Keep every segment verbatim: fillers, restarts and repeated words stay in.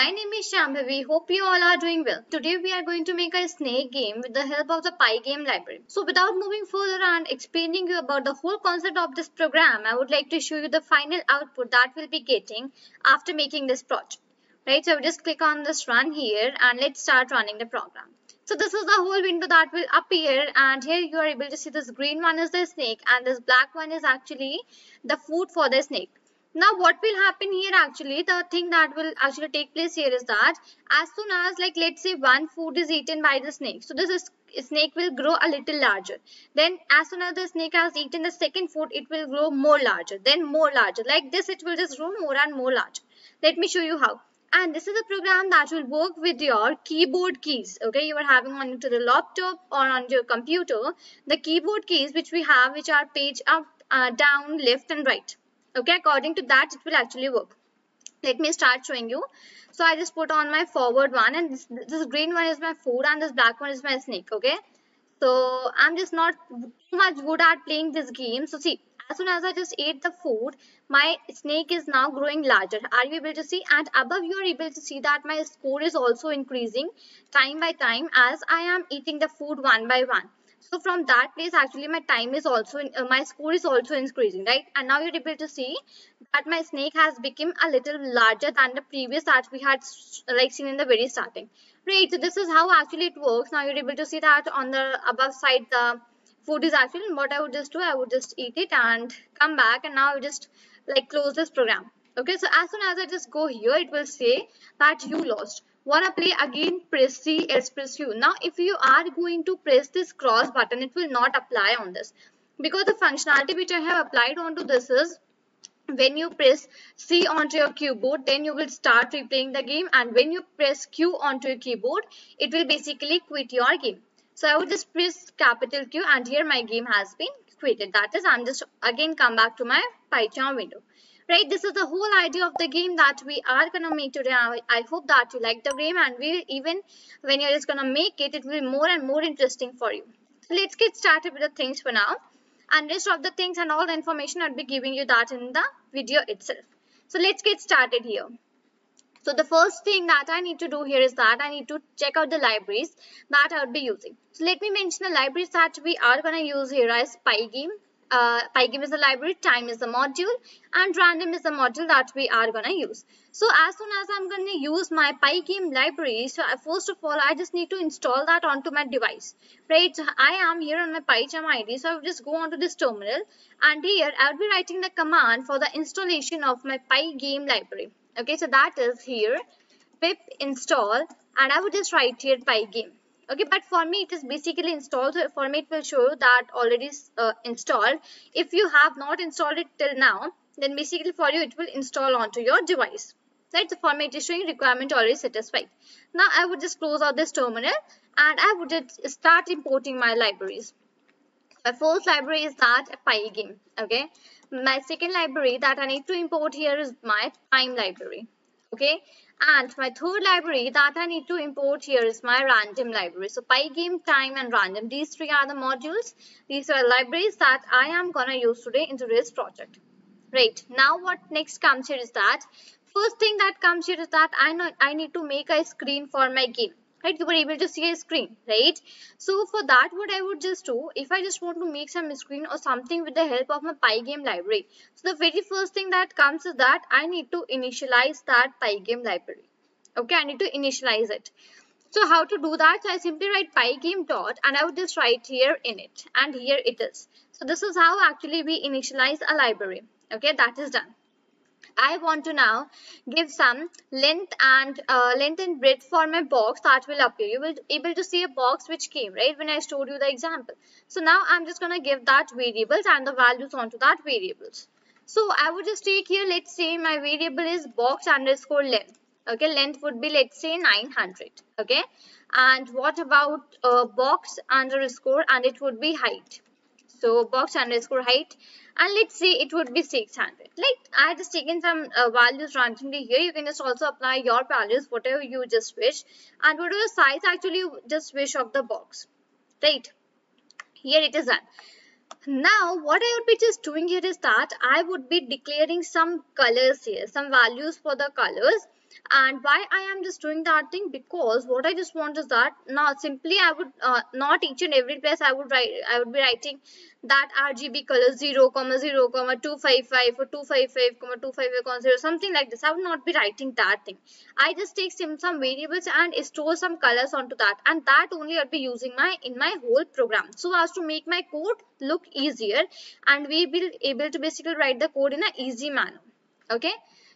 My name is Shambhavi. Hope you all are doing well. Today we are going to make a snake game with the help of the Pygame library. So without moving further and explaining you about the whole concept of this program, I would like to show you the final output that we'll be getting after making this project. Right, so I will just click on this run here and let's start running the program. So this is the whole window that will appear, and here you are able to see this green one is the snake and this black one is actually the food for the snake. Now what will happen here, actually the thing that will actually take place here is that as soon as, like, let's say one food is eaten by the snake, so this is, snake will grow a little larger. Then as soon as the snake has eaten the second food, it will grow more larger, then more larger. Like this, it will just grow more and more larger. Let me show you how. And this is a program that will work with your keyboard keys. Okay, you are having on to the laptop or on your computer, the keyboard keys which we have, which are page up, uh, down, left and right. Okay, according to that it will actually work. Let me start showing you. So I just put on my forward one, and this, this green one is my food and this black one is my snake. Okay, so I'm just not too much good at playing this game. So see, as soon as I just ate the food, my snake is now growing larger. Are you able to see? And above you are able to see that my score is also increasing time by time as I am eating the food one by one. So from that place actually my time is also in, uh, my score is also increasing, right? And now you're able to see that my snake has become a little larger than the previous that we had like seen in the very starting, right? So this is how actually it works. Now you're able to see that on the above side the food is actually, and what I would just do, I would just eat it and come back, and now I just like close this program. Okay, so as soon as I just go here, it will say that you lost. Wanna play again? Press C, S, press U. Now if you are going to press this cross button, it will not apply on this, because the functionality which I have applied onto this is when you press C onto your keyboard, then you will start replaying the game, and when you press Q onto your keyboard, it will basically quit your game. So I would just press capital Q, and here my game has been quitted. That is, I'm just again come back to my PyCharm window. Right, this is the whole idea of the game that we are going to make today. I hope that you like the game, and we even when you're just going to make it, it will be more and more interesting for you. So let's get started with the things for now, and rest of the things and all the information I'll be giving you that in the video itself. So let's get started here. So the first thing that I need to do here is that I need to check out the libraries that I would be using. So let me mention the libraries that we are going to use here as Pygame. Uh, Pygame is the library, time is the module, and random is the module that we are gonna use. So as soon as I'm gonna use my Pygame library, so I, first of all I just need to install that onto my device, right? So I am here on my PyCharm I D, so I will just go onto this terminal, and here I will be writing the command for the installation of my Pygame library. Okay, so that is here pip install, and I would just write here Pygame. Okay, but for me it is basically installed, so for me it will show you that already uh, installed. If you have not installed it till now, then basically for you it will install onto your device. Right, so for me it is showing requirement already satisfied. Now I would just close out this terminal, and I would start importing my libraries. My first library is that Pygame. Okay, my second library that I need to import here is my time library. Okay, and my third library that I need to import here is my random library. So Pygame, time and random, these three are the modules, these are libraries that I am gonna use today in today's project. Right, now what next comes here is that first thing that comes here is that I know I need to make a screen for my game. Right, you were able to see a screen, right? So for that, what I would just do, if I just want to make some screen or something with the help of my Pygame library, so the very first thing that comes is that I need to initialize that Pygame library. Okay, I need to initialize it. So how to do that? So I simply write Pygame dot, and I would just write here init, and here it is. So this is how actually we initialize a library. Okay, that is done. I want to now give some length and uh, length and breadth for my box that will appear. You will be able to see a box which came, right, when I showed you the example. So now I'm just going to give that variables and the values onto that variables. So I would just take here, let's say my variable is box underscore length. Okay, length would be, let's say, nine hundred. Okay, and what about uh, box underscore, and it would be height. So box underscore height, and let's say it would be six hundred. Like I just taken some uh, values randomly here. You can just also apply your values, whatever you just wish, and whatever size actually you just wish of the box. Right, here it is done. Now what I would be just doing here is that I would be declaring some colors here, some values for the colors, And why I am just doing that thing, because what I just want is that now simply I would uh, not each and every place I would write I would be writing that R G B color zero comma zero comma two five five or two five five comma two five five comma zero, something like this. I would not be writing that thing. I just take some some variables and store some colors onto that, and that only I'll be using my in my whole program, so as to make my code look easier and we will able to basically write the code in an easy manner. Okay.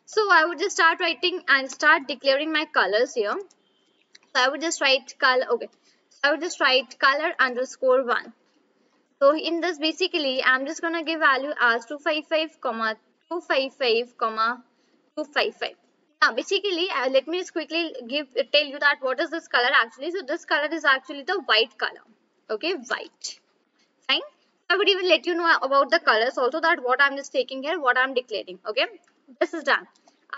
So I would just start writing and start declaring my colors here. So I would just write color. Okay. So I would just write color underscore one. So in this basically I'm just gonna give value as two five five comma two five five comma two five five. Now basically uh, let me just quickly give tell you that what is this color actually. So this color is actually the white color. Okay, white. Fine. I would even let you know about the colors also, that what I'm just taking here, what I'm declaring. Okay. This is done.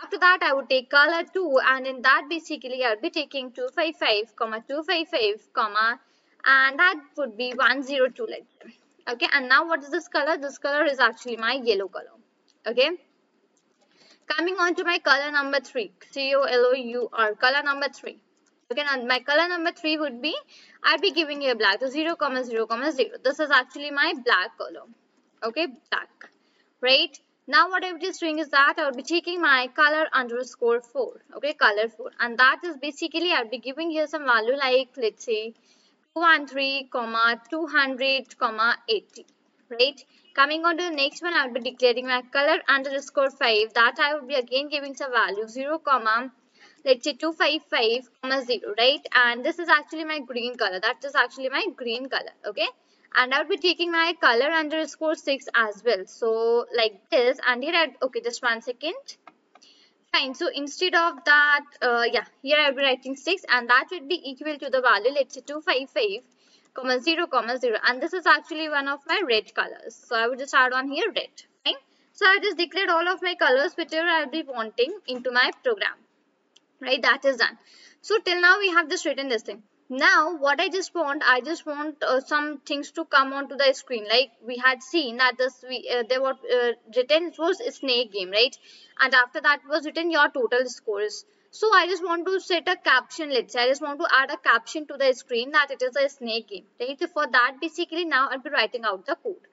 After that I would take color two, and in that basically I would be taking two five five comma two five five comma, and that would be one zero two, like that. Okay, and now what is this color? This color is actually my yellow color. Okay, coming on to my color number three, C O L O U R, color number three. Okay, and my color number three would be, I'd be giving you a black, so zero comma zero comma zero. This is actually my black color. Okay, black, right? Now what I would just doing is that I would be taking my color underscore four. Okay, color four, and that is basically I'll be giving here some value, like let's say two hundred thirteen comma two hundred comma eighty, right? Coming on to the next one, I will be declaring my color underscore five, that I would be again giving some value zero comma, let's say two five five comma zero, right? And this is actually my green color. That is actually my green color. Okay. And I would be taking my color underscore six as well. So like this, and here I'd, okay, just one second. Fine. So instead of that, uh, yeah, here I'll be writing six, and that would be equal to the value, let's say two five five comma zero comma zero. And this is actually one of my red colors. So I would just add on here red. Fine. So I just declared all of my colors whichever I'll be wanting into my program. Right. That is done. So till now we have just written this thing. Now what I just want, I just want uh, some things to come onto the screen, like we had seen that this we uh, there were uh, written was a snake game, right? And after that was written your total scores. So I just want to set a caption, let's say I just want to add a caption to the screen that it is a snake game, right? So for that basically now I'll be writing out the code.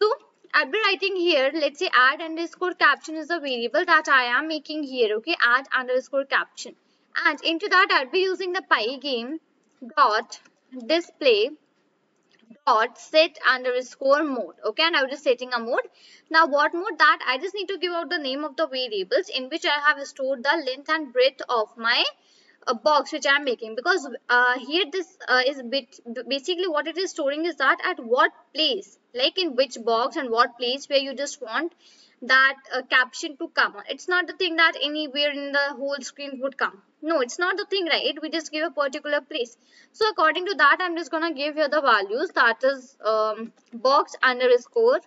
So I'll be writing here, let's say add underscore caption is the variable that I am making here. Okay, add underscore caption. And into that I'll be using the Pygame dot display dot set underscore mode. Okay, and I was just setting a mode. Now what mode? That I just need to give out the name of the variables in which I have stored the length and breadth of my uh, box which I am making, because uh, here this uh, is bit basically what it is storing is that at what place, like in which box and what place where you just want that uh, caption to come on. It's not the thing that anywhere in the whole screen would come. No, it's not the thing, right? We just give a particular place. So according to that, I'm just gonna give here the values, that is um, box underscore,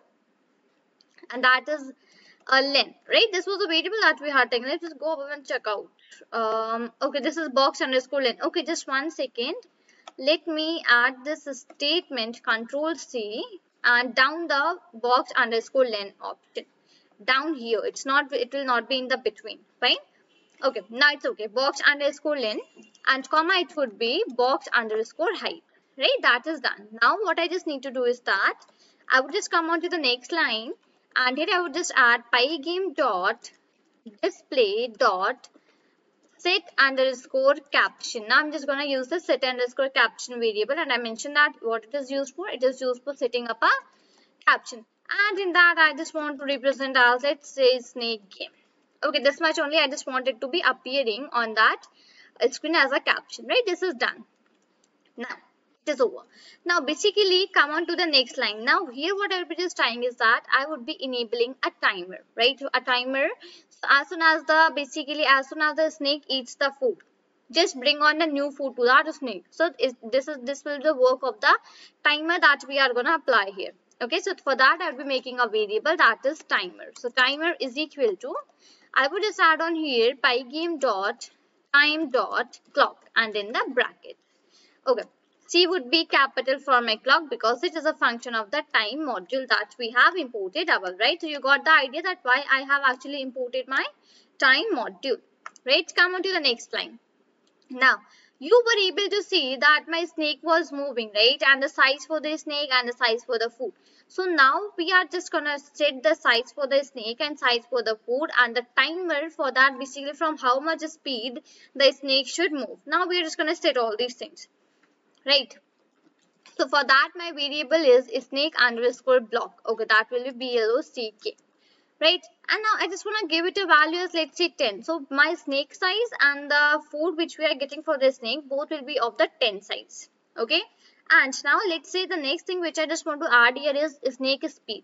and that is a uh, length, right? This was a variable that we had taken. Let's just go over and check out. Um, okay, this is box underscore length. Okay, just one second. Let me add this statement, Control C, and down the box underscore length option. Down here, it's not, it will not be in the between. Fine. Okay, now it's okay, box underscore length, and comma it would be box underscore height, right? That is done. Now what I just need to do is that I would just come on to the next line, and here I would just add Pygame dot display dot set underscore caption. Now I'm just going to use the set underscore caption variable, and I mentioned that what it is used for. It is used for setting up a caption. And in that, I just want to represent as, let's say, snake game. Okay, this much only I just want it to be appearing on that screen as a caption, right? This is done. Now, it is over. Now, basically, come on to the next line. Now, here what I will be just trying is that I would be enabling a timer, right? A timer. So, as soon as the, basically, as soon as the snake eats the food, just bring on a new food to that snake. So, is, this is this will be the work of the timer that we are going to apply here. Okay, so for that I'll be making a variable that is timer. So timer is equal to, I would just add on here Pygame dot time dot clock, and in the bracket, okay, C would be capital for my clock because it is a function of the time module that we have imported above, right? So you got the idea that why I have actually imported my time module. Right? Come on to the next line. Now, you were able to see that my snake was moving, right? And the size for the snake and the size for the food. So now we are just going to set the size for the snake and size for the food and the timer for that, basically from how much speed the snake should move. Now we are just going to set all these things, right? So for that, my variable is snake underscore block. Okay, that will be B L O C K. Right, and now I just want to give it a value as, let's say, ten. So my snake size and the food which we are getting for the snake both will be of the ten size. Okay, and now let's say the next thing which I just want to add here is snake speed.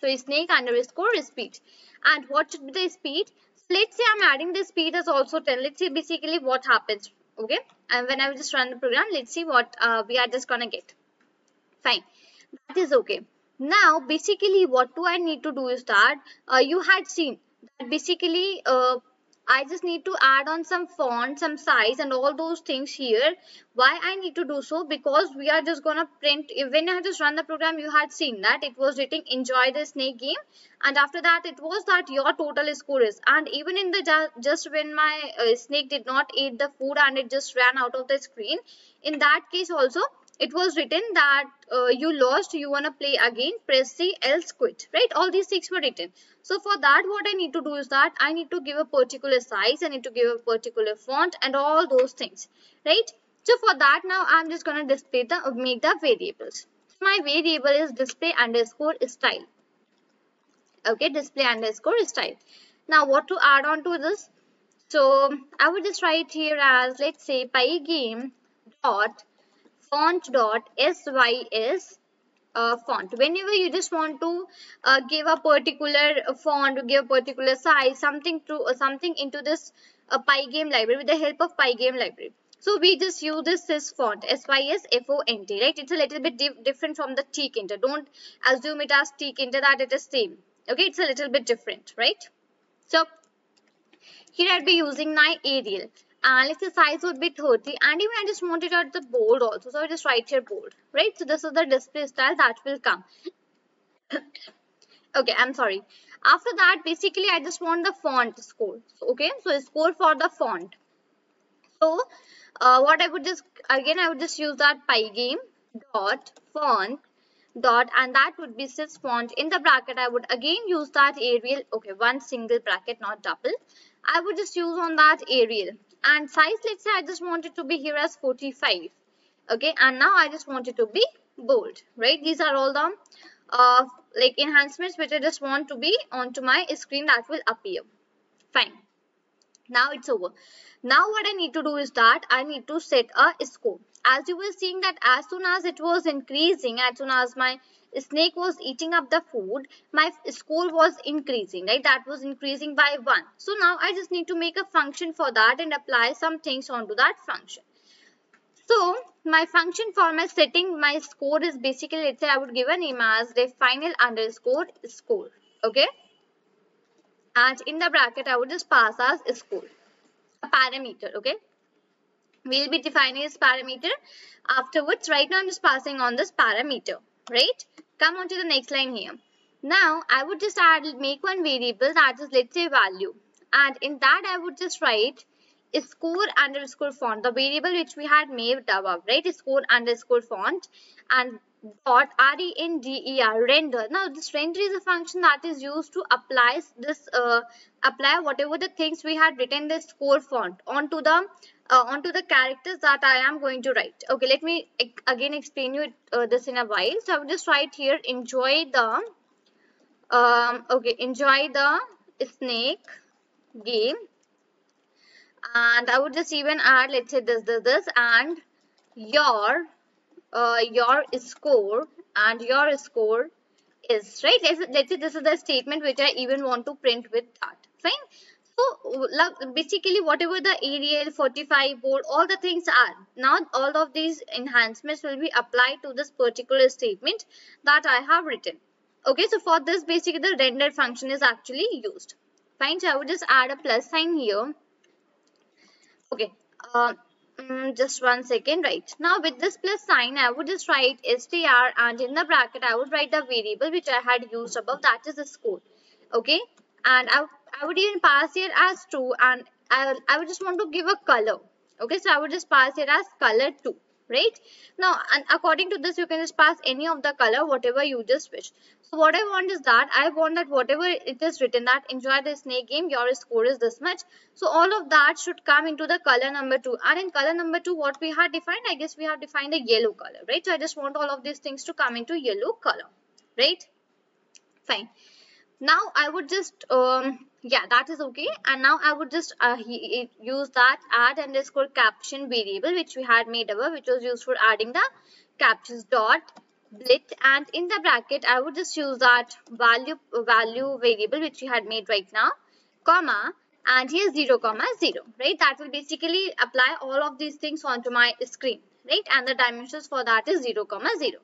So snake underscore speed, and what should be the speed? So let's say I'm adding the speed as also ten. Let's see basically what happens. Okay, and when I will just run the program, let's see what uh, we are just gonna get. Fine, that is okay. Now basically what do I need to do is that uh, you had seen that basically uh, I just need to add on some font, some size and all those things here. Why I need to do so? Because we are just going to print, when I just run the program you had seen that it was written enjoy the snake game, and after that it was that your total score is, and even in the ju just when my uh, snake did not eat the food and it just ran out of the screen, in that case also it was written that uh, you lost, you want to play again, press C, else quit, right? All these six were written. So for that, what I need to do is that I need to give a particular size, I need to give a particular font and all those things, right? So for that, now I'm just going to display the, make the variables. My variable is display underscore style. Okay, display underscore style. Now what to add on to this? So I would just write here as, let's say, Pygame dot font dot sys uh, font. Whenever you just want to uh, give a particular font, give a particular size, something to uh, something into this uh, Pygame library with the help of Pygame library. So we just use this sys font, S Y S F O N T, right? It's a little bit di different from the tkinter. Don't assume it as tkinter that it is same. Okay, it's a little bit different, right? So here I'll be using my Arial. And let's say size would be thirty, and even I just want it at the bold also, so I just write here bold, right? So this is the display style that will come. Okay, I'm sorry. After that, basically I just want the font score. Okay, so score for the font. So uh, what I would just again I would just use that Pygame dot font dot, and that would be sys font. In the bracket I would again use that Arial. Okay, one single bracket, not double. I would just use on that Arial. And size, let's say I just want it to be here as forty-five. Okay, and now I just want it to be bold, right? These are all the uh, like enhancements which I just want to be onto my screen that will appear. Fine. Now it's over. Now what I need to do is that I need to set a score. As you were seeing that as soon as it was increasing, as soon as my snake was eating up the food, my score was increasing, right? That was increasing by one. So now I just need to make a function for that and apply some things onto that function. So my function for my setting my score is basically, let's say I would give a name as the final underscore score. Okay, and in the bracket I would just pass as score a parameter. Okay, we'll be defining this parameter afterwards. Right now I'm just passing on this parameter, right? Come on to the next line here. Now I would just add make one variable that is, let's say, value, and in that I would just write score underscore font, the variable which we had made above, right? Score underscore font and dot r e n d e r, render. Now this render is a function that is used to apply this uh, apply whatever the things we had written the score font onto the Uh, onto the characters that I am going to write. Okay, let me again explain you uh, this in a while. So I will just write here enjoy the um, okay enjoy the snake game, and I would just even add, let's say, this this this and your uh, your score and your score is, right? Let's say this is the statement which I even want to print with that. Fine. So basically whatever the Arial, forty-five, bold, all the things are, now all of these enhancements will be applied to this particular statement that I have written. Okay, so for this basically the render function is actually used. Fine, so I would just add a plus sign here. Okay, uh, just one second, right? Now with this plus sign I would just write str, and in the bracket I would write the variable which I had used above, that is the score. Okay, and I I would even pass here as true, and I, I would just want to give a color. Okay, so I would just pass it as color two, right? Now, and according to this, you can just pass any of the color, whatever you just wish. So what I want is that, I want that whatever it is written that enjoy the snake game, your score is this much. So all of that should come into the color number two. And in color number two, what we had defined, I guess we have defined the yellow color, right? So I just want all of these things to come into yellow color, right? Fine. Now I would just, um, yeah, that is okay. And now I would just uh, use that add underscore caption variable, which we had made above, which was used for adding the captions dot blit. And in the bracket, I would just use that value value variable, which we had made right now, comma, and here zero comma zero, right? That will basically apply all of these things onto my screen, right? And the dimensions for that is zero comma zero.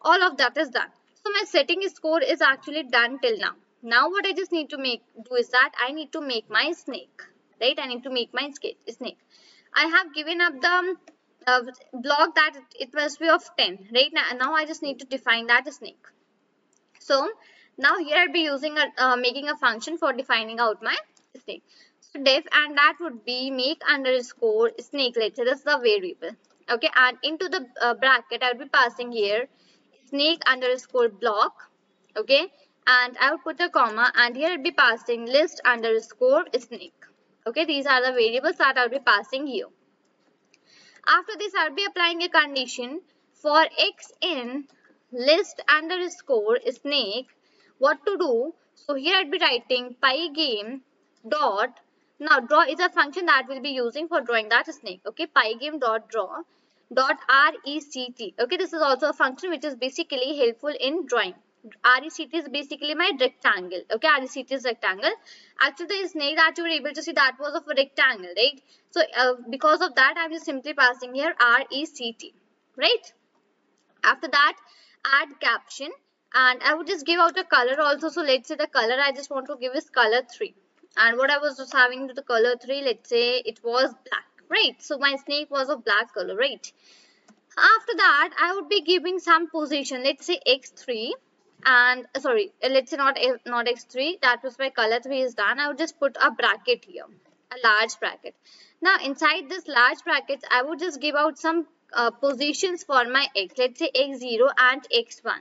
All of that is done. So my setting score is actually done till now. Now what I just need to make do is that I need to make my snake, right? I need to make my snake. I have given up the uh, block that it must be of ten, right? Now, now I just need to define that snake. So now here I'll be using a, uh, making a function for defining out my snake. So def, and that would be make underscore snake. Let's say that's the variable. Okay, and into the uh, bracket I will be passing here snake underscore block. Okay. And I would put a comma, and here I'll be passing list underscore snake. Okay, these are the variables that I'll be passing here. After this, I'll be applying a condition for x in list underscore snake. What to do? So here I'd be writing Pygame dot. Now draw is a function that we'll be using for drawing that snake. Okay, Pygame dot draw dot rect. Okay, this is also a function which is basically helpful in drawing. R E C T is basically my rectangle. Okay, R E C T is rectangle. Actually, the snake that you were able to see, that was of a rectangle, right? So, uh, because of that, I'm just simply passing here R E C T, right? After that, add caption. And I would just give out a color also. So, let's say the color I just want to give is color three. And what I was just having to the color three, let's say it was black, right? So, my snake was of black color, right? After that, I would be giving some position. Let's say X three. And sorry, let's say not not x three, that was my color three is done. I would just put a bracket here, a large bracket. Now inside this large brackets, I would just give out some uh, positions for my x. Let's say x zero and x one.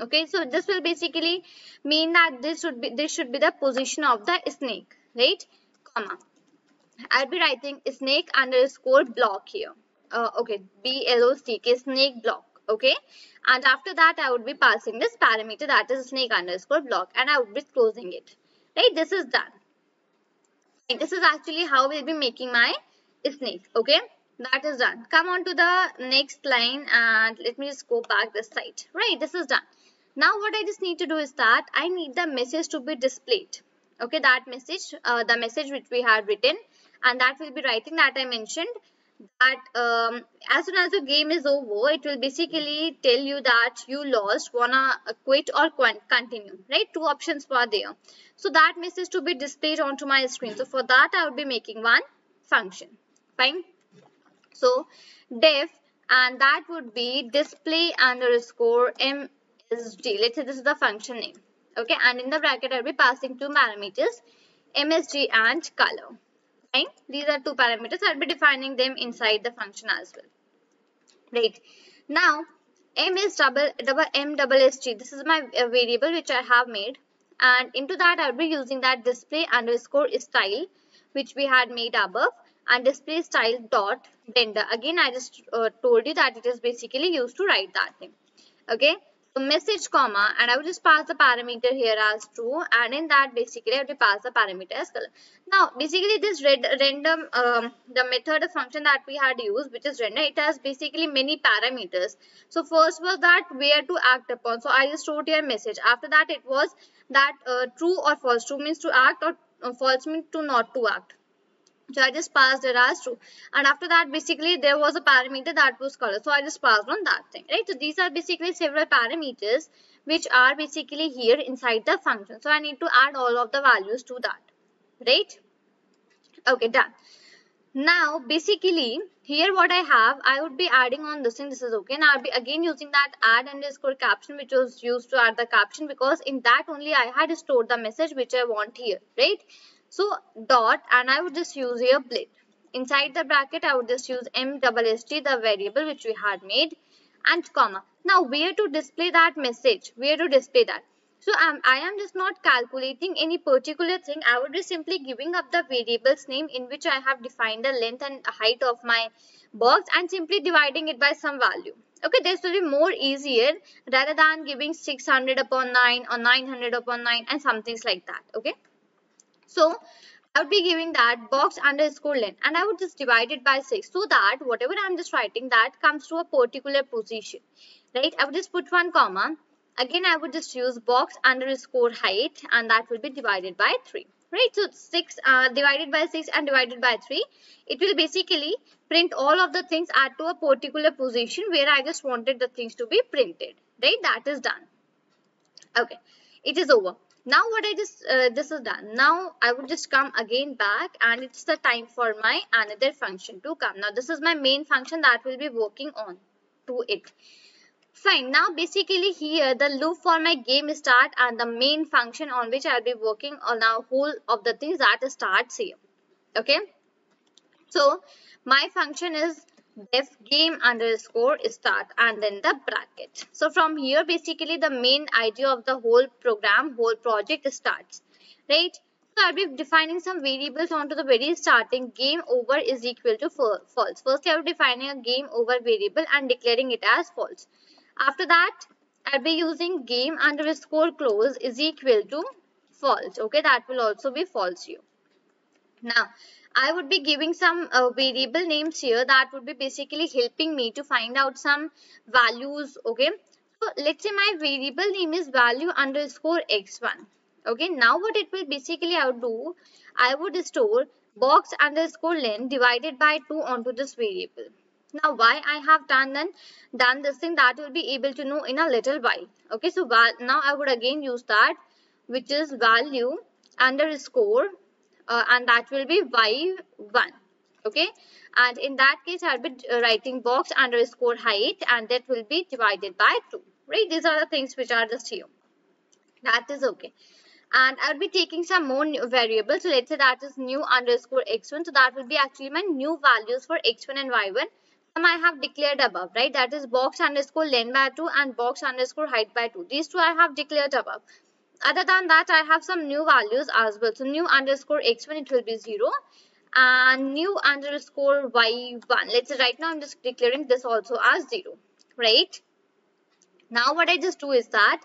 Okay, so this will basically mean that this should be this should be the position of the snake, right? Comma. I'll be writing snake underscore block here. Uh, okay, B L O C K, snake block. Okay, and after that I would be passing this parameter that is snake underscore block, and I would be closing it, right? This is done, and this is actually how we'll be making my snake. Okay, that is done. Come on to the next line, and let me just go back this side, right? This is done. Now what I just need to do is that I need the message to be displayed. Okay, that message, uh, the message which we had written, and that will be writing that I mentioned that um, as soon as the game is over, it will basically tell you that you lost, wanna quit or continue, right? Two options were there. So that message to be displayed onto my screen. So for that, I would be making one function. Fine. So def, and that would be display underscore M S G. Let's say this is the function name. Okay, and in the bracket, I'll be passing two parameters, M S G and color. These are two parameters. I'll be defining them inside the function as well. Right. Now, m is double, double m double sg. This is my variable which I have made, and into that I'll be using that display underscore style which we had made above, and display style dot render. Again, I just uh, told you that it is basically used to write that thing. Okay. So message comma, and I will just pass the parameter here as true, and in that basically I have to pass the parameter as color. Now basically this red, random um, the method, the function that we had used, which is render, it has basically many parameters. So first was that where to act upon. So I just wrote here message. After that it was that uh, true or false. True means to act, or uh, false means to not to act. So I just passed it as true, and after that basically there was a parameter that was color, so I just passed on that thing, right? So these are basically several parameters which are basically here inside the function, so I need to add all of the values to that, right? Okay, done. Now basically here what I have, I would be adding on this thing. This is okay. Now I'll be again using that add underscore caption which was used to add the caption, because in that only I had stored the message which I want here, right? So dot, and I would just use here blit. Inside the bracket, I would just use m double s t, the variable which we had made, and comma. Now where to display that message? Where to display that? So um, I am just not calculating any particular thing. I would be simply giving up the variable's name in which I have defined the length and height of my box and simply dividing it by some value. Okay, this will be more easier rather than giving six hundred upon nine or nine hundred upon nine and something like that. Okay, so I would be giving that box underscore length and I would just divide it by six so that whatever I am just writing that comes to a particular position. Right, I would just put one comma. Again, I would just use box underscore height and that will be divided by three, right? So six uh, divided by six and divided by three. It will basically print all of the things at to a particular position where I just wanted the things to be printed, right? That is done. Okay, it is over. Now what I just, uh, this is done. Now I would just come again back and it's the time for my another function to come. Now this is my main function that will be working on to it. Fine, now basically here the loop for my game start and the main function on which I'll be working on now whole of the things that starts here. Okay, so my function is def game underscore start and then the bracket. So from here basically the main idea of the whole program, whole project starts, right? So I'll be defining some variables onto the very starting. Game over is equal to false. Firstly, I'll be defining a game over variable and declaring it as false. After that, I'll be using game underscore close is equal to false. Okay, that will also be false here. Now, I would be giving some uh, variable names here that would be basically helping me to find out some values. Okay, so let's say my variable name is value underscore x one. Okay, now what it will basically I would do, I would store box underscore length divided by two onto this variable. Now, why I have done then done this thing that will be able to know in a little while. Okay, so now I would again use that, which is value underscore, uh, and that will be y one. Okay, and in that case I'll be writing box underscore height, and that will be divided by two. Right, these are the things which are just here. That is okay. And I'll be taking some more new variables. So let's say that is new underscore x one. So that will be actually my new values for x one and y one. I have declared above, right? That is box underscore length by two and box underscore height by two. These two I have declared above. Other than that, I have some new values as well. So new underscore x one, it will be zero, and new underscore y one. Let's say right now I'm just declaring this also as zero, right? Now what I just do is that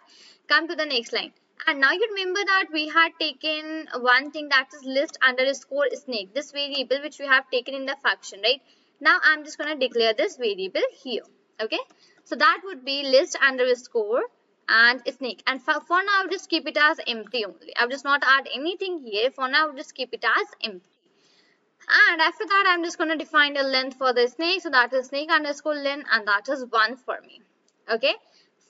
come to the next line. And now you remember that we had taken one thing that is list underscore snake, this variable which we have taken in the function, right? Now I'm just going to declare this variable here. Okay, so that would be list underscore and snake, and for, for now I'll just keep it as empty only. I'll just not add anything here. For now I'll just keep it as empty, and after that I'm just going to define a length for the snake. So that is snake underscore length, and that is one for me. Okay,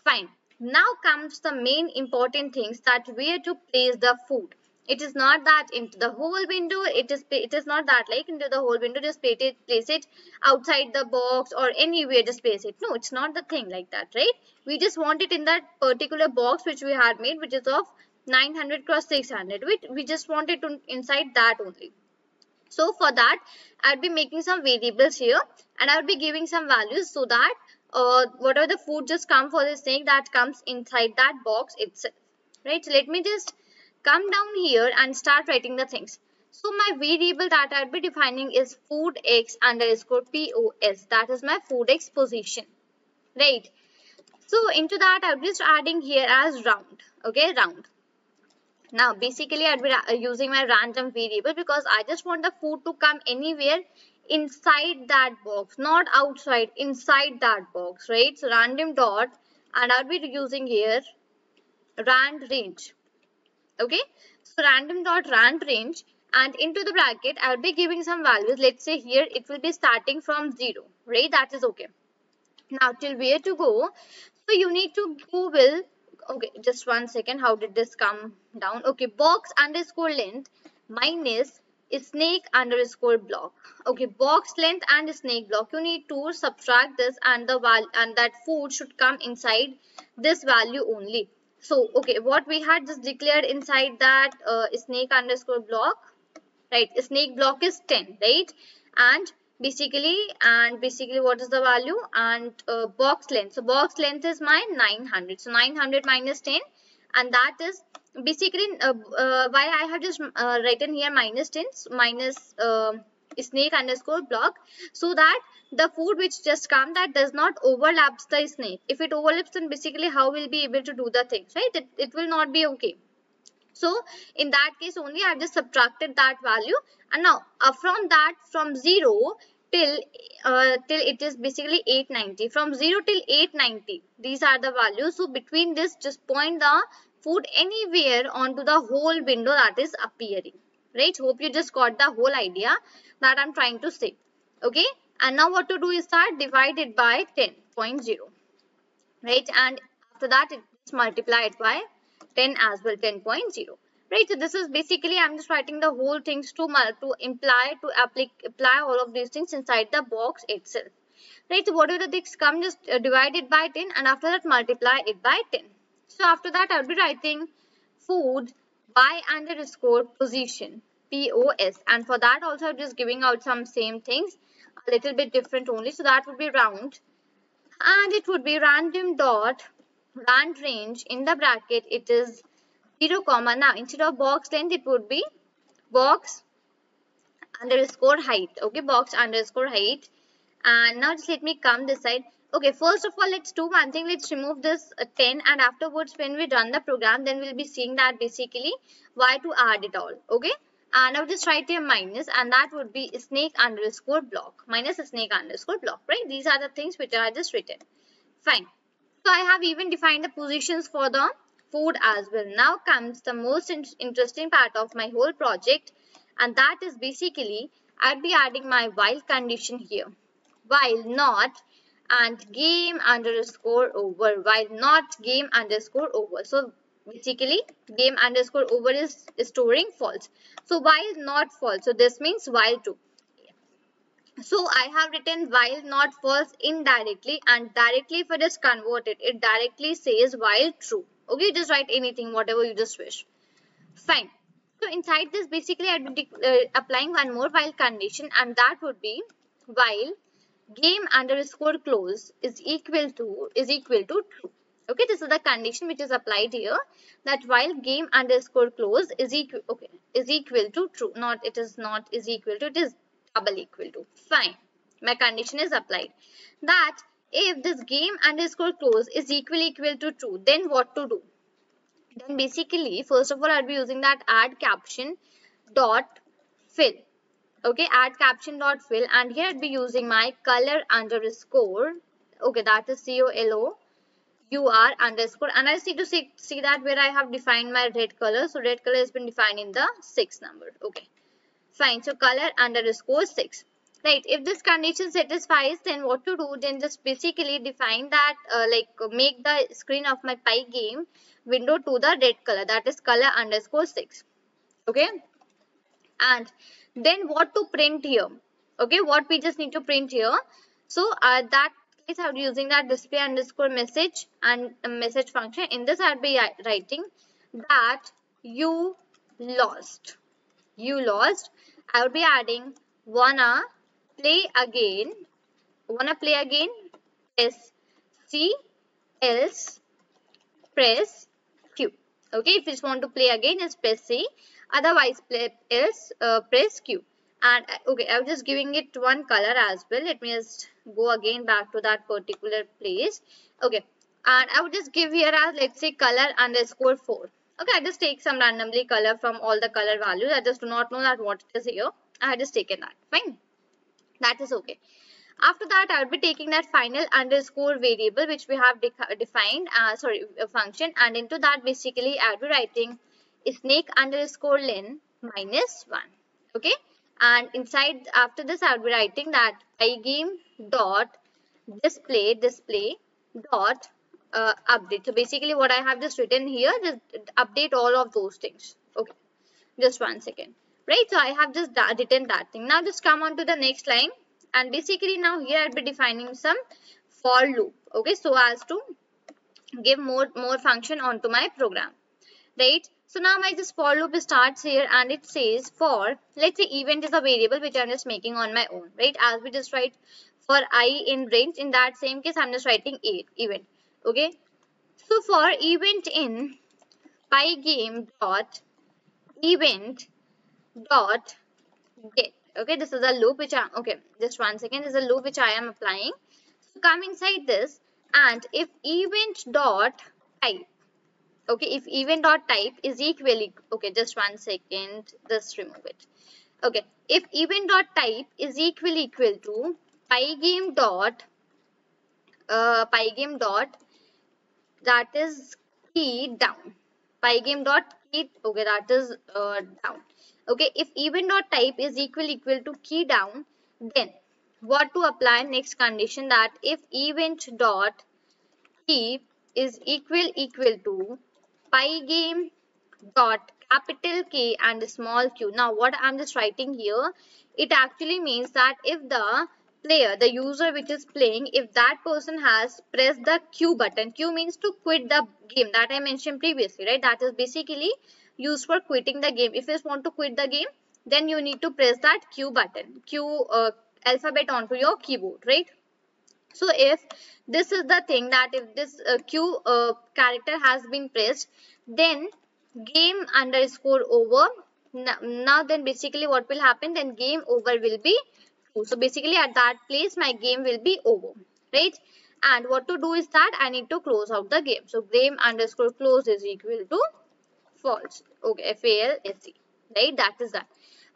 fine. Now comes the main important things, that where to place the food. It is not that into the whole window. It is it is not that like into the whole window. Just place it, place it outside the box or anywhere. Just place it. No, it's not the thing like that, right? We just want it in that particular box which we had made, which is of nine hundred cross six hundred. We we just want it to, inside that only. So for that, I'll be making some variables here, and I'll be giving some values so that uh, whatever the food just come for the snake that comes inside that box itself, right? So let me just come down here and start writing the things. So my variable that I'll be defining is food x underscore pos. That is my food x position, right? So into that I'll be just adding here as round. Okay, round. Now basically I'll be using my random variable because I just want the food to come anywhere inside that box, not outside, inside that box, right? So random dot, and I'll be using here rand range. Okay, so random dot rand range, and into the bracket I'll be giving some values. Let's say here it will be starting from zero, right? That is okay. Now till where to go, so you need to Google. Okay, just one second. How did this come down? Okay, box underscore length minus snake underscore block. Okay, box length and snake block. You need to subtract this, and the val and that food should come inside this value only. So okay, what we had just declared inside that uh, snake underscore block, right? Snake block is ten, right? And basically, and basically what is the value? And uh, box length. So box length is my nine hundred. So nine hundred minus ten, and that is basically uh, uh, why I have just uh, written here minus ten, minus uh, snake underscore block, so that the food which just come, that does not overlaps the snake. If it overlaps, then basically how we'll be able to do the things, right? It, it will not be okay. So in that case only I have just subtracted that value, and now uh, from that, from zero till uh, till it is basically eight ninety. From zero till eight ninety, these are the values. So between this, just point the food anywhere onto the whole window that is appearing, right? Hope you just got the whole idea that I'm trying to say. Okay, and now what to do is that divide it by ten point zero, right? And after that it is multiply it by ten as well, ten point zero, right? So this is basically, I'm just writing the whole things to to imply to apply, apply all of these things inside the box itself, right? So whatever the things come, just divide it by ten, and after that multiply it by ten. So after that I'll be writing food y underscore position, P O S, and for that also I'm just giving out some same things, a little bit different only. So that would be round, and it would be random dot rand range, in the bracket it is zero comma, now instead of box length it would be box underscore height. Okay, box underscore height. And now just let me come this side. Okay, first of all, let's do one thing. Let's remove this uh, ten, and afterwards when we run the program, then we'll be seeing that basically why to add it all. Okay, and I'll just write here minus, and that would be snake underscore block, minus snake underscore block, right? These are the things which I just written. Fine. So I have even defined the positions for the food as well. Now comes the most in interesting part of my whole project, and that is basically I'll be adding my while condition here. While not and game underscore over, while not game underscore over. So basically game underscore over is, is storing false. So while not false, so this means while true. So I have written while not false indirectly, and directly if it is converted, it directly says while true. Okay, just write anything, whatever you just wish. Fine. So inside this basically I'll be uh, applying one more while condition, and that would be while game underscore close is equal to is equal to true. Okay, this is the condition which is applied here, that while game underscore close is equal, okay, is equal to true. Not it is not is equal to, it is double equal to. Fine, my condition is applied, that if this game underscore close is equal equal to true, then what to do? Then basically first of all I'll be using that add caption dot fill. Okay, add caption dot fill, and here I'd be using my color underscore, okay, that is C O L O U R underscore, and I just need to see, see that where I have defined my red color. So red color has been defined in the six number. Okay, fine. So color underscore six, right? If this condition satisfies, then what to do? Then just basically define that uh, like make the screen of my Pygame window to the red color, that is color underscore six. Okay, and then what to print here? Okay, what we just need to print here. So uh, that case I'll be using that display underscore message and uh, message function. In this I'll be writing that you lost, you lost. I will be adding wanna play again, wanna play again, press C, else press Q. Okay, if you just want to play again, just press C. Otherwise, play else uh, press Q. And okay, I'm just giving it one color as well. Let me just go again back to that particular place. Okay, and I would just give here as, let's say, color underscore four. Okay, I just take some randomly color from all the color values. I just do not know that what it is here. I had just taken that. Fine, that is okay. After that, I will be taking that final underscore variable which we have de defined, uh, sorry, uh, function, and into that basically I will be writing snake underscore len minus one. Okay, and inside after this I will be writing that Pygame dot display display dot uh, update. So basically what I have just written here, just update all of those things. Okay, just one second, right? So I have just written that thing. Now just come on to the next line, and basically now here I'll be defining some for loop, okay, so as to give more more function onto my program, right? So now my this for loop starts here and it says for, let's say event is a variable which I'm just making on my own, right? As we just write for I in range, in that same case I'm just writing a event, okay? So for event in Pygame dot event dot get, okay, this is a loop which I okay just one second this is a loop which I am applying. So come inside this and if event dot type, okay, if event dot type is equally, okay, just one second just remove it, okay, if event dot type is equally equal to Pygame dot uh, Pygame dot that is key down, Pygame dot key, okay, that is uh, down. Okay, if event dot type is equal equal to key down, then what to apply next condition, that if event dot key is equal equal to Pygame dot capital K and small q. Now what I'm just writing here, it actually means that if the player, the user which is playing, if that person has pressed the Q button, Q means to quit the game that I mentioned previously, right? That is basically used for quitting the game. If you want to quit the game, then you need to press that Q button, Q uh, alphabet onto your keyboard, right? So if this is the thing, that if this uh, Q uh, character has been pressed, then game underscore over. Now, now then basically what will happen, then game over will be true. So basically at that place my game will be over, right? And what to do is that I need to close out the game. So game underscore close is equal to false, okay, F A L S E, right? That is that.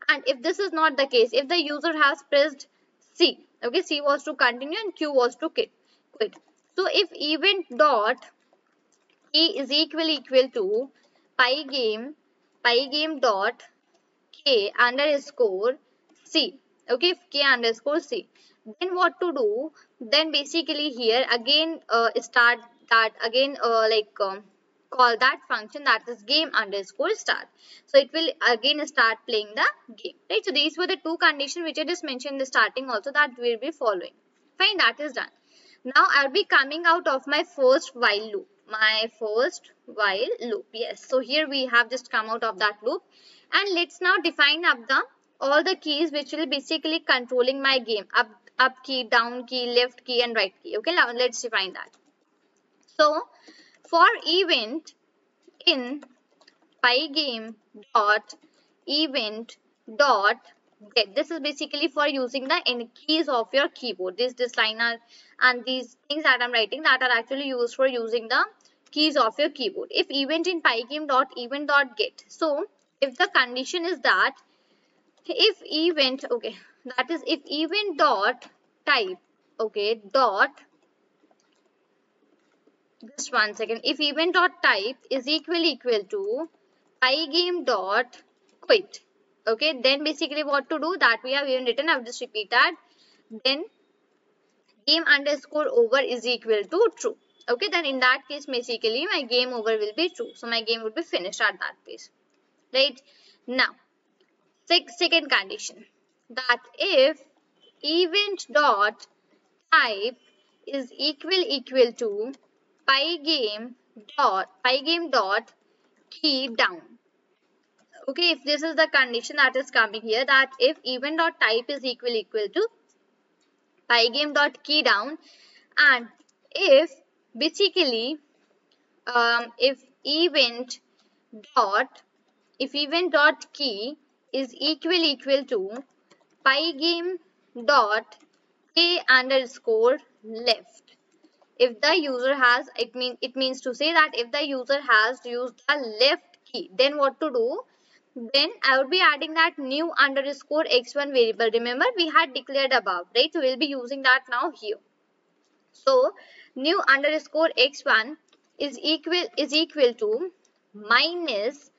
And if this is not the case, if the user has pressed C, okay, C was to continue and Q was to quit, quit. So if event dot key is equal equal to Pygame Pygame dot K underscore C, okay, if K underscore C, then what to do, then basically here again uh, start that again uh, like um, call that function, that is game underscore start. So it will again start playing the game, right? So these were the two conditions which I just mentioned in the starting also, that we'll be following. Fine, that is done. Now I'll be coming out of my first while loop. My first while loop. Yes. So here we have just come out of that loop. And let's now define up the all the keys which will basically controlling my game. Up up key, down key, left key, and right key. Okay, now let's define that. So for event in Pygame dot event dot get, this is basically for using the end keys of your keyboard. This this line are, and these things that I'm writing, that are actually used for using the keys of your keyboard. If event in Pygame dot event dot get, so if the condition is that if event, okay, that is if event dot type, okay, dot, just one second, if event dot type is equal equal to Pygame dot quit, okay, then basically what to do, that we have even written, I've just repeat that, then game underscore over is equal to true, okay, then in that case basically my game over will be true, so my game would be finished at that place, right? Now second condition, that if event dot type is equal equal to Pygame dot Pygame dot key down, okay, if this is the condition that is coming here, that if event dot type is equal equal to Pygame dot key down, and if basically um, if event dot if event dot key is equal equal to Pygame dot k underscore left, if the user has, it mean it means to say that if the user has used the left key, then what to do, then I would be adding that new underscore x one variable. Remember we had declared above, right? So we'll be using that now here. So new underscore x one is equal is equal to minus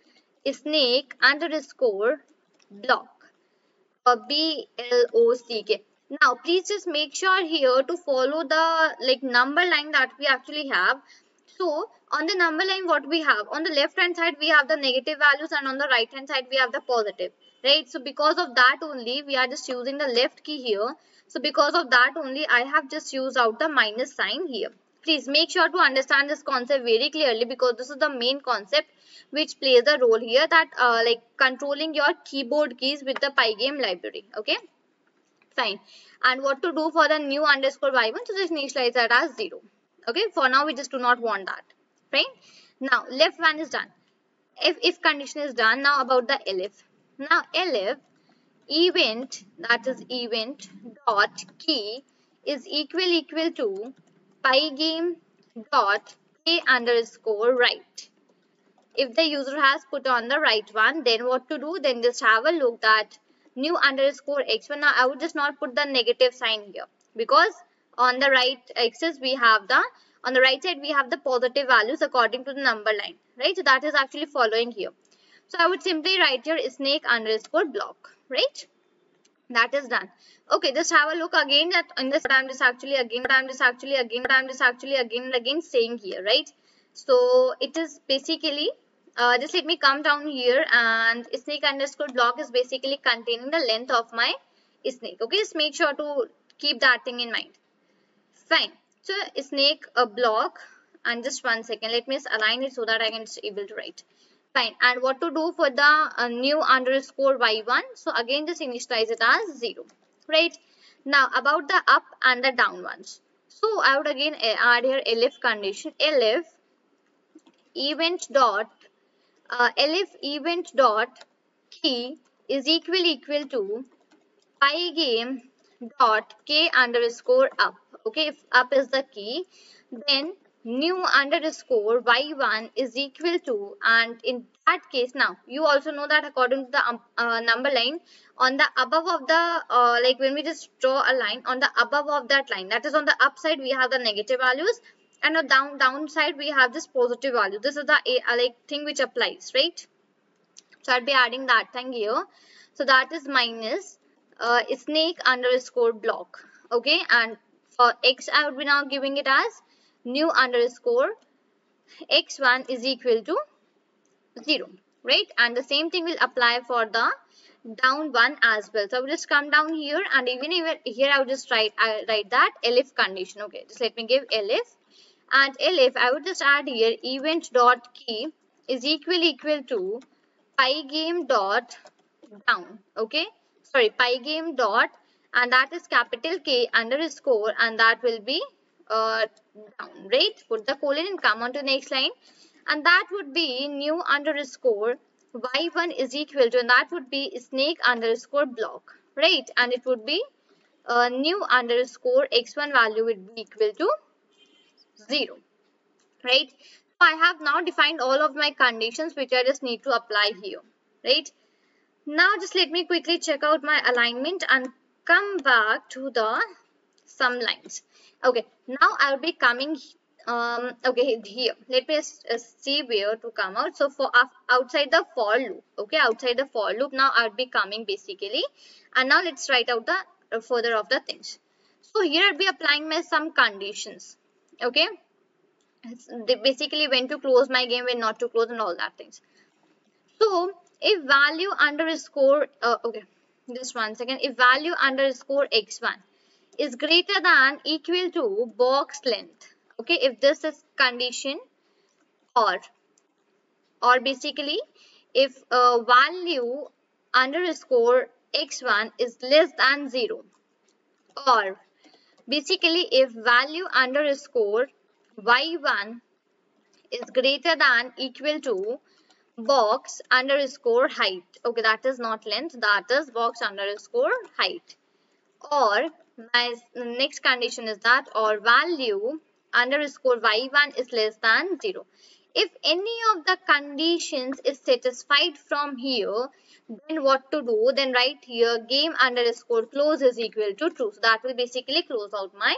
snake underscore block, or b l o c k. Now please just make sure here to follow the like number line that we actually have. So on the number line what we have, on the left hand side we have the negative values and on the right hand side we have the positive, right? So because of that only we are just using the left key here. So because of that only I have just used out the minus sign here, Please make sure to understand this concept very clearly because this is the main concept which plays a role here, that uh, like controlling your keyboard keys with the Pygame library. Okay, fine. And what to do for the new underscore y one? So just initialize that as zero. Okay, for now we just do not want that. Right? Now left one is done. If if condition is done, now about the elif. Now elif event, that is event dot key is equal equal to Pygame dot k underscore right. If the user has put on the right one, then what to do? Then just have a look that new underscore x one. Now I would just not put the negative sign here because on the right axis we have the on the right side we have the positive values according to the number line, right? So that is actually following here. So I would simply write here snake underscore block, right? That is done. Okay, just have a look again that in this time is actually again time is actually again time is actually again and again saying here, right? So it is basically uh, just let me come down here, and snake underscore block is basically containing the length of my snake. Okay, just make sure to keep that thing in mind. Fine. So snake a block, and just one second, let me align it so that I can just able to write. Fine. And what to do for the uh, new underscore y one? So again, just initialize it as zero, right? Now about the up and the down ones. So I would again add here elif condition, elif event dot uh, elif event dot key is equal equal to Pygame dot k underscore up. Okay, if up is the key, then new underscore y one is equal to, and in that case, now you also know that according to the um, uh, number line on the above of the uh, like when we just draw a line on the above of that line, that is on the upside we have the negative values, and on the down downside we have this positive value. This is the uh, like thing which applies, right? So I'll be adding that thing here. So that is minus uh, snake underscore block. Okay, and for x I would be now giving it as new underscore x one is equal to zero, right? And the same thing will apply for the down one as well. So I will just come down here, and even here I will just write I write that elif condition. Okay, just let me give elif, and elif I would just add here event dot key is equal equal to Pygame dot down. Okay, sorry, Pygame dot, and that is capital K underscore, and that will be uh down, right? Put the colon and come on to the next line, and that would be new underscore y one is equal to, and that would be snake underscore block, right? And it would be uh, new underscore x one value would be equal to zero, right? So I have now defined all of my conditions which I just need to apply here, right? Now just let me quickly check out my alignment and come back to the some lines. Okay, now I will be coming um okay here, let me uh, see where to come out. So for uh, outside the for loop, okay, outside the for loop now I will be coming basically, and now let's write out the uh, further of the things. So here I'll be applying my some conditions. Okay, it's basically when to close my game, when not to close, and all that things. So if value underscore uh, okay just one second if value underscore x one is greater than equal to box length, okay, if this is condition, or or basically if uh, value underscore x one is less than zero, or basically if value underscore y one is greater than equal to box underscore height. Okay, that is not length, that is box underscore height. Or my next condition is that or value underscore y one is less than zero. If any of the conditions is satisfied from here, then what to do? Then write here game underscore close is equal to true. So that will basically close out my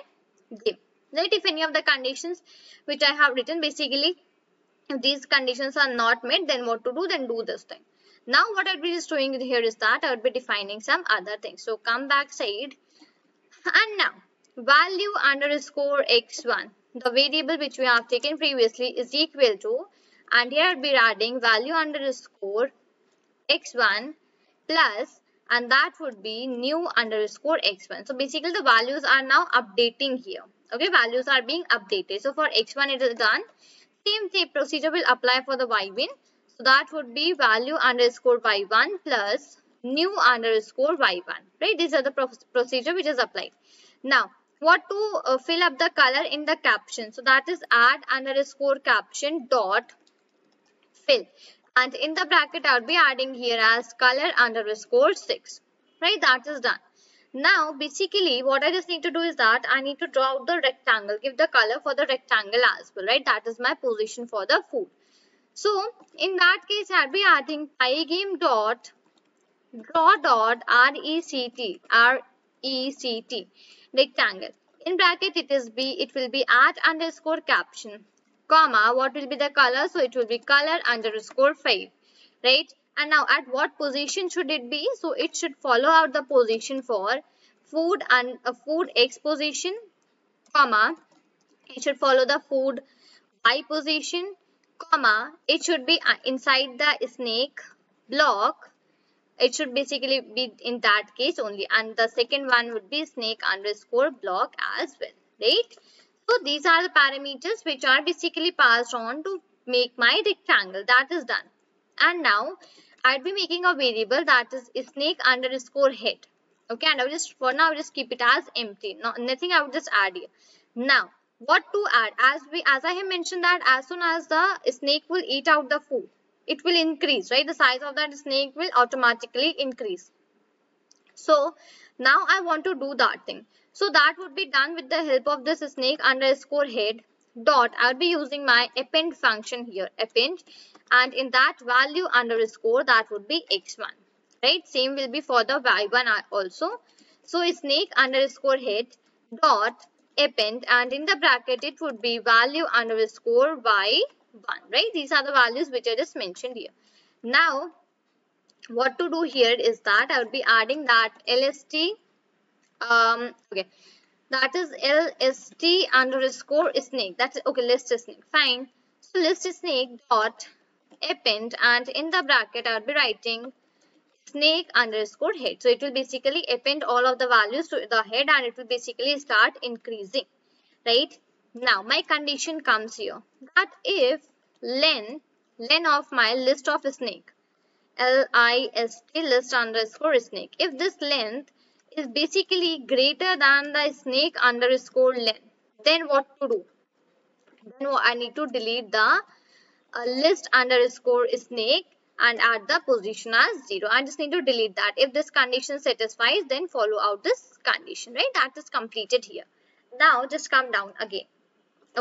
game. Right? If any of the conditions which I have written, basically if these conditions are not met, then what to do? Then do this thing. Now what I'd be just doing here is that I would be defining some other things. So come back side, and now value underscore x one, the variable which we have taken previously, is equal to, and here I'll be adding value underscore x one plus, and that would be new underscore x one. So basically the values are now updating here, Okay, values are being updated. So for X one it is done. Same same procedure will apply for the Y one. So that would be value underscore Y one plus new underscore Y one. Right? These are the pro procedure which is applied. Now what to uh, fill up the color in the caption? So that is add underscore caption dot fill. And in the bracket I will be adding here as color underscore six. Right? That is done. Now basically what I just need to do is that I need to draw out the rectangle, give the color for the rectangle as well, right? That is my position for the food. So in that case I'll be adding Pygame dot draw dot rect rect rectangle. In bracket it is be it will be at underscore caption, comma what will be the color? So it will be color underscore five, right? And now at what position should it be? So it should follow out the position for food and uh, food X position, comma, it should follow the food Y position, comma, it should be inside the snake block. It should basically be in that case only. And the second one would be snake underscore block as well, right? So these are the parameters which are basically passed on to make my rectangle. That is done. And now I'll be making a variable that is snake underscore head. Okay, and I will just for now I'll just keep it as empty. No, nothing I would just add here. Now, what to add? As we as I have mentioned that as soon as the snake will eat out the food, it will increase, right? The size of that snake will automatically increase. So now I want to do that thing. So that would be done with the help of this snake underscore head dot. I'll be using my append function here. Append. And in that value underscore that would be X one, right? Same will be for the Y one also. So snake underscore head dot append and in the bracket it would be value underscore Y one, right? These are the values which I just mentioned here. Now what to do here is that I would be adding that lst um okay that is lst underscore snake. That's okay, list snake, fine. So list snake dot append and in the bracket I'll be writing snake underscore head. So it will basically append all of the values to the head and it will basically start increasing, right? Now my condition comes here that if len len of my list of snake, L I S T list underscore snake, if this length is basically greater than the snake underscore length, then what to do? Then I need to delete the Uh, list underscore snake and add the position as zero. I just need to delete that. If this condition satisfies, then follow out this condition, right? That is completed here. Now just come down again.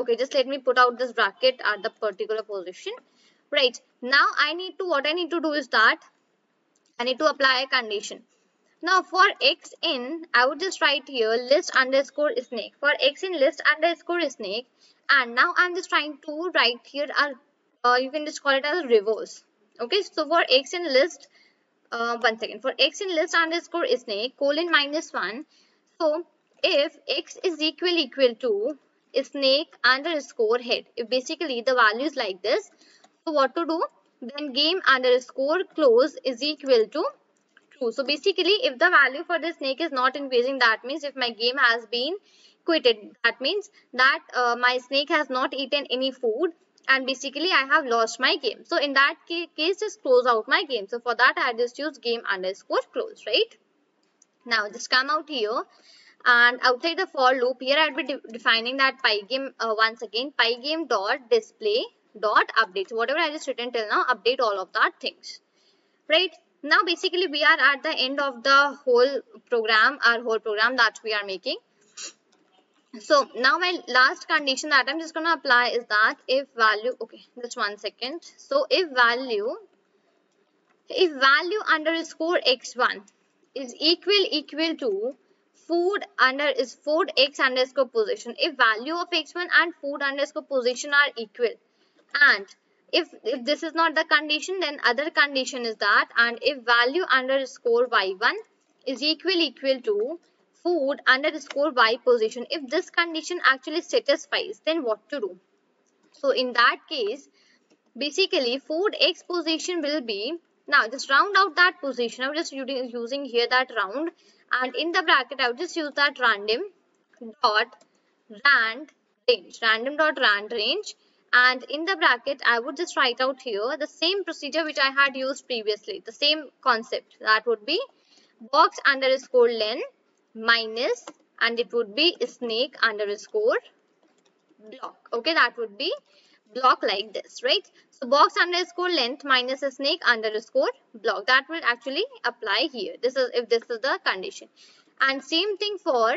Okay, just let me put out this bracket at the particular position. Right, now I need to what I need to do is that I need to apply a condition. Now for X in I would just write here list underscore snake. For X in list underscore snake and now I'm just trying to write here a Uh, you can just call it as reverse. Okay, so for X in list, uh, one second, for X in list underscore snake colon minus one. So if X is equal equal to snake underscore head, if basically the value is like this, so what to do? Then game underscore close is equal to true. So basically if the value for the snake is not increasing, that means if my game has been quitted, that means that uh, my snake has not eaten any food. And basically I have lost my game. So in that case just close out my game. So for that I just use game underscore close, right? Now just come out here and outside the for loop here I'll be de defining that Pygame uh, once again Pygame dot display dot update. So whatever I just written till now, update all of that things, right? Now basically we are at the end of the whole program, our whole program that we are making. So now my last condition that I'm just going to apply is that if value, okay, just one second. So if value, if value underscore X one is equal equal to food under is food X underscore position. If value of X one and food underscore position are equal and if, if this is not the condition, then other condition is that and if value underscore Y one is equal equal to food underscore Y position. If this condition actually satisfies, then what to do? So in that case, basically food X position will be, now just round out that position. I'm just using here that round and in the bracket, I'll just use that random dot rand range, random dot rand range, and in the bracket I would just write out here the same procedure which I had used previously, the same concept. That would be box underscore len minus, and it would be snake underscore block. Okay, that would be block like this, right? So box underscore length minus a snake underscore block, that will actually apply here. This is if this is the condition. And same thing for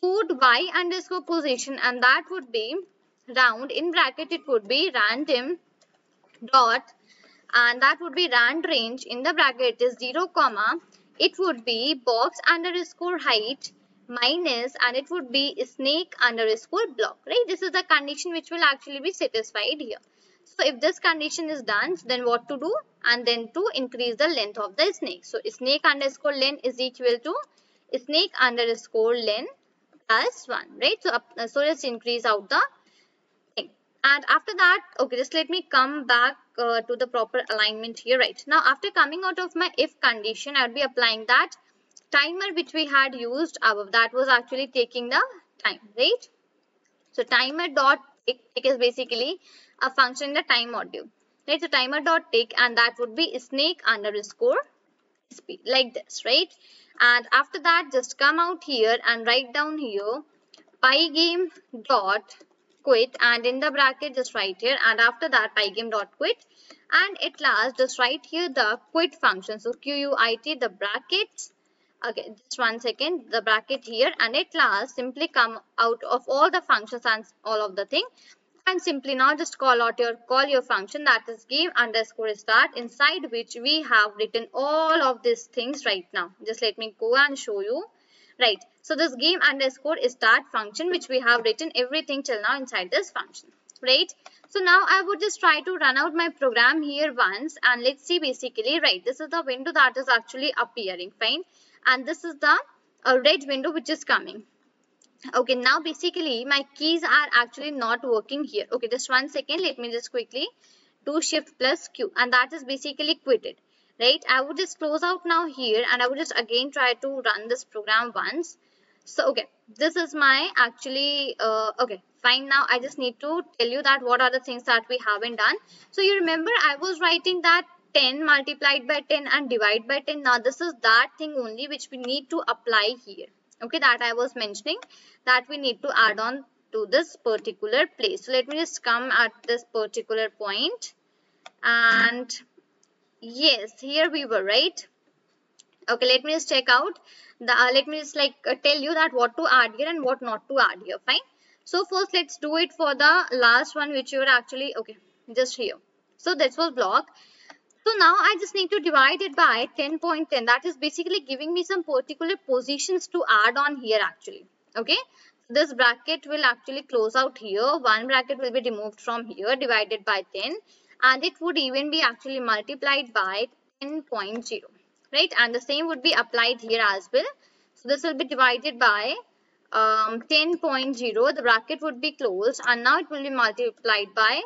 food y underscore position, and that would be round, in bracket it would be random dot, and that would be rand range, in the bracket is zero comma, it would be box underscore height minus, and it would be snake underscore block, right? This is the condition which will actually be satisfied here. So if this condition is done, then what to do? And then to increase the length of the snake. So snake underscore len is equal to snake underscore len plus one, right? So up, so let's increase out the thing. And after that, okay, just let me come back uh, to the proper alignment here, right? Now after coming out of my if condition, I will be applying that timer which we had used above, that was actually taking the time, right? So timer dot tick, tick is basically a function in the time module, right? So timer dot tick, and that would be snake underscore speed, like this, right? And after that, just come out here and write down here pygame dot quit, and in the bracket just write here, and after that pygame dot quit, and at last just write here the quit function. So Q U I T, the brackets. Okay, just one second, the bracket here, and at last simply come out of all the functions and all of the thing, and simply now just call out your call your function, that is game underscore start, inside which we have written all of these things right now. Just let me go and show you, right? So this game underscore start function, which we have written everything till now inside this function, right? So now I would just try to run out my program here once, and let's see basically, right? This is the window that is actually appearing, fine. And this is the uh, red window which is coming. Okay, now basically my keys are actually not working here. Okay, just one second. Let me just quickly do shift plus Q. And that is basically quitted, right? I would just close out now here, and I would just again try to run this program once. So, okay, this is my actually, uh, okay, fine. Now I just need to tell you that what are the things that we haven't done. So you remember I was writing that ten multiplied by ten and divide by ten. Now this is that thing only which we need to apply here. Okay, that I was mentioning that we need to add on to this particular place. So let me just come at this particular point, and yes, here we were, right? Okay, let me just check out the uh, let me just like uh, tell you that what to add here and what not to add here, fine. So first let's do it for the last one which you were actually, okay, just here. So this was block. So now I just need to divide it by ten point ten. That is basically giving me some particular positions to add on here actually. Okay. So this bracket will actually close out here. One bracket will be removed from here, divided by ten. And it would even be actually multiplied by ten point zero. Right. And the same would be applied here as well. So this will be divided by um, ten point zero. The bracket would be closed. And now it will be multiplied by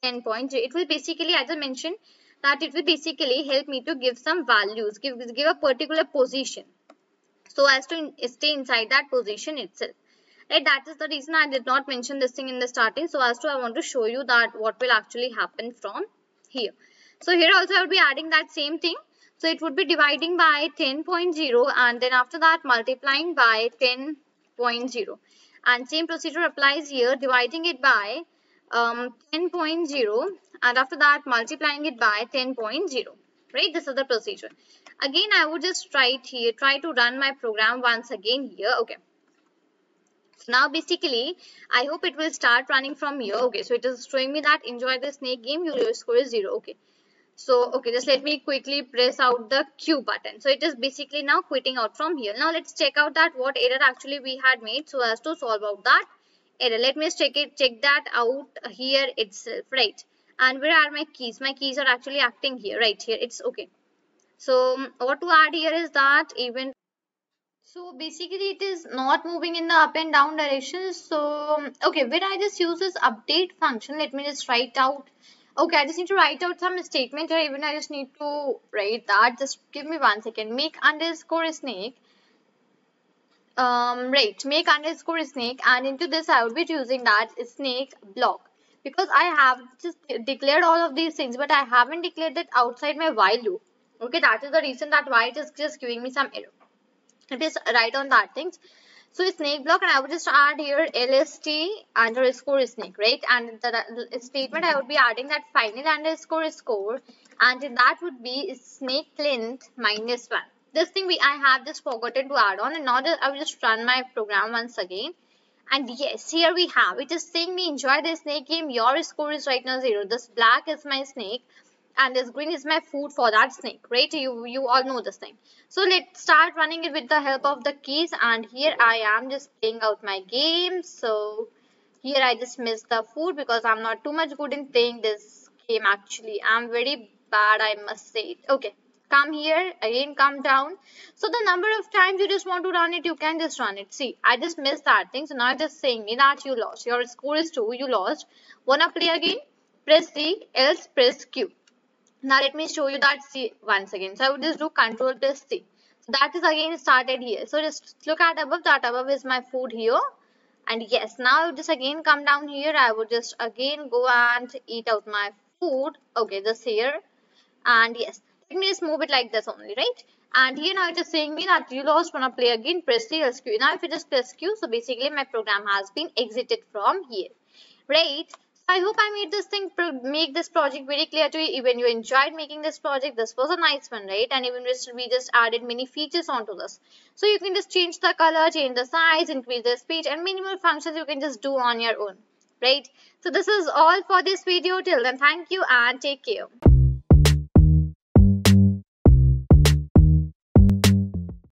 ten point zero. It will basically, as I mentioned, that it will basically help me to give some values, give, give a particular position so as to stay inside that position itself. Right, that is the reason I did not mention this thing in the starting, so as to I want to show you that what will actually happen from here. So here also I would be adding that same thing. So it would be dividing by ten point zero and then after that multiplying by ten point zero. And same procedure applies here, dividing it by um ten point zero and after that multiplying it by ten point zero, right? This is the procedure. Again I would just try here try to run my program once again here. Okay, so now basically I hope it will start running from here. Okay, so it is showing me that enjoy the snake game, your score is zero. Okay, so okay, just let me quickly press out the Q button. So it is basically now quitting out from here. Now let's check out that what error actually we had made so as to solve out that error. Let me check it check that out here itself, right? And where are my keys? My keys are actually acting here, right here. It's okay. So what to add here is that even so basically it is not moving in the up and down directions. So okay, where I just use this update function, let me just write out. Okay, I just need to write out some statement, or even I just need to write that. Just give me one second. Make underscore snake um, right, make underscore snake, and into this I would be choosing that snake block, because I have just declared all of these things, but I haven't declared that outside my while loop. Okay, that is the reason that why it is just giving me some error. It is right on that things. So snake block, and I would just add here lst underscore snake, right? And the, the statement I would be adding that final underscore score, and that would be snake length minus one. This thing we I have just forgotten to add on, and now I will just run my program once again. And yes, here we have it is saying me enjoy the snake game. Your score is right now zero. This black is my snake, and this green is my food for that snake, right? You you all know this thing. So let's start running it with the help of the keys. And here I am just playing out my game. So here I just missed the food because I'm not too much good in playing this game actually. I'm very bad, I must say it. Okay, come here, again come down. So the number of times you just want to run it, you can just run it. See, I just missed that thing. So now it's just saying me that you lost. Your score is two, you lost. Wanna play again? Press D, else press Q. Now let me show you that C once again. So I would just do control plus C. So that is again started here. So just look at above, that above is my food here. And yes, now just again come down here. I would just again go and eat out my food. Okay, this here. And yes, let me just move it like this only, right? And here now it is saying me that you lost, wanna play again, press C, else Q. Now if you just press Q, so basically my program has been exited from here, right? I hope I made this thing, make this project very clear to you. Even you enjoyed making this project, this was a nice one, right? And even we just added many features onto this. So you can just change the color, change the size, increase the speed, and many more functions you can just do on your own, right? So this is all for this video. Till then, thank you and take care.